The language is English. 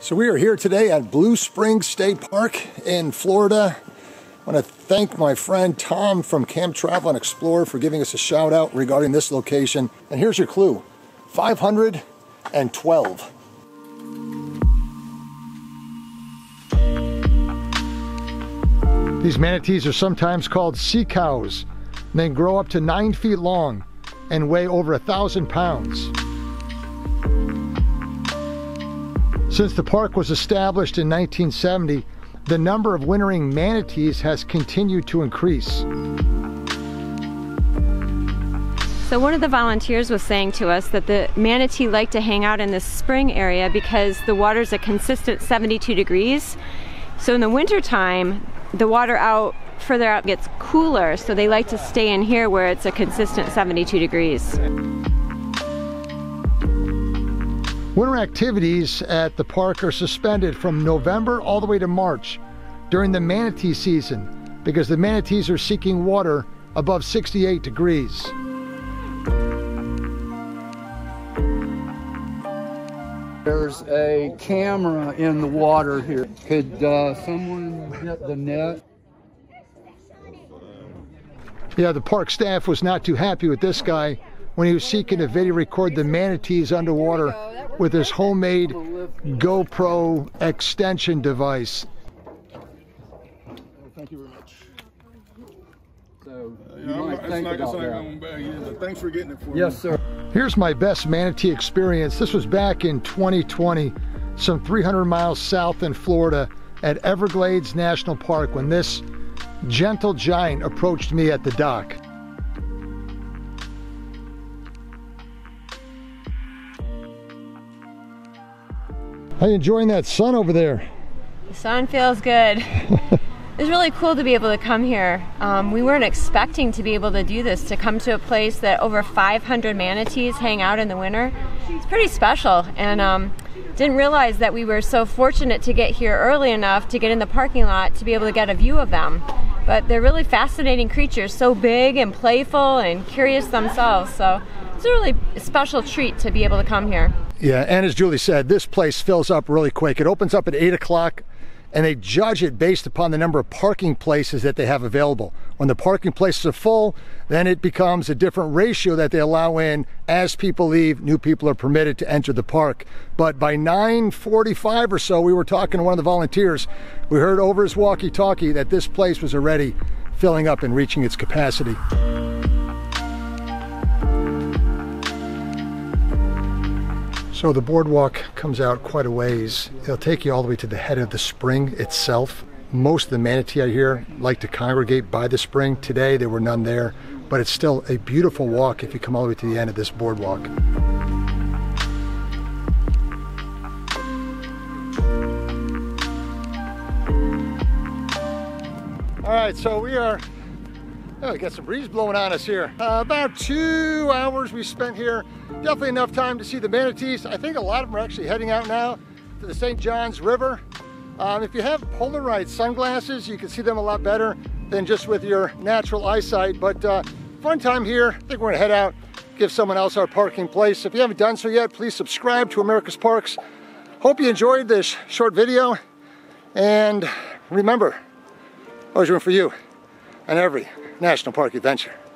So we are here today at Blue Springs State Park in Florida. I want to thank my friend Tom from Camp Travel and Explorer for giving us a shout out regarding this location. And here's your clue, 512. These manatees are sometimes called sea cows. And they grow up to 9 feet long and weigh over 1,000 pounds. Since the park was established in 1970, the number of wintering manatees has continued to increase. So one of the volunteers was saying to us that the manatee like to hang out in this spring area because the water's a consistent 72 degrees. So in the wintertime, the water out further out gets cooler, so they like to stay in here where it's a consistent 72 degrees. Winter activities at the park are suspended from November all the way to March during the manatee season because the manatees are seeking water above 68 degrees. There's a camera in the water here. Could someone get the net? Yeah, the park staff was not too happy with this guy when he was seeking to video record the manatees underwater with his homemade GoPro extension device. Thank you very much. So, thanks for getting it for me. Yes, sir. Here's my best manatee experience. This was back in 2020, some 300 miles south in Florida at Everglades National Park when this gentle giant approached me at the dock. How are you enjoying that sun over there? The sun feels good. It's really cool to be able to come here. We weren't expecting to be able to do this, to come to a place that over 500 manatees hang out in the winter. It's pretty special, and didn't realize that we were so fortunate to get here early enough to get in the parking lot to be able to get a view of them. But they're really fascinating creatures, so big and playful and curious themselves, so it's a really special treat to be able to come here. Yeah, and as Julie said, this place fills up really quick. It opens up at 8 o'clock, and they judge it based upon the number of parking places that they have available. When the parking places are full, then it becomes a different ratio that they allow in. As people leave, new people are permitted to enter the park. But by 9:45 or so, we were talking to one of the volunteers. We heard over his walkie-talkie that this place was already filling up and reaching its capacity. So the boardwalk comes out quite a ways. It'll take you all the way to the head of the spring itself. Most of the manatee out here like to congregate by the spring. Today there were none there, but it's still a beautiful walk if you come all the way to the end of this boardwalk. All right, so we got some breeze blowing on us here. About 2 hours we spent here. Definitely enough time to see the manatees. I think a lot of them are actually heading out now to the St. John's River. If you have polarized sunglasses, you can see them a lot better than just with your natural eyesight. But fun time here. I think we're gonna head out, give someone else our parking place. If you haven't done so yet, please subscribe to America's Parks. Hope you enjoyed this short video. And remember, always room for you and every national park adventure.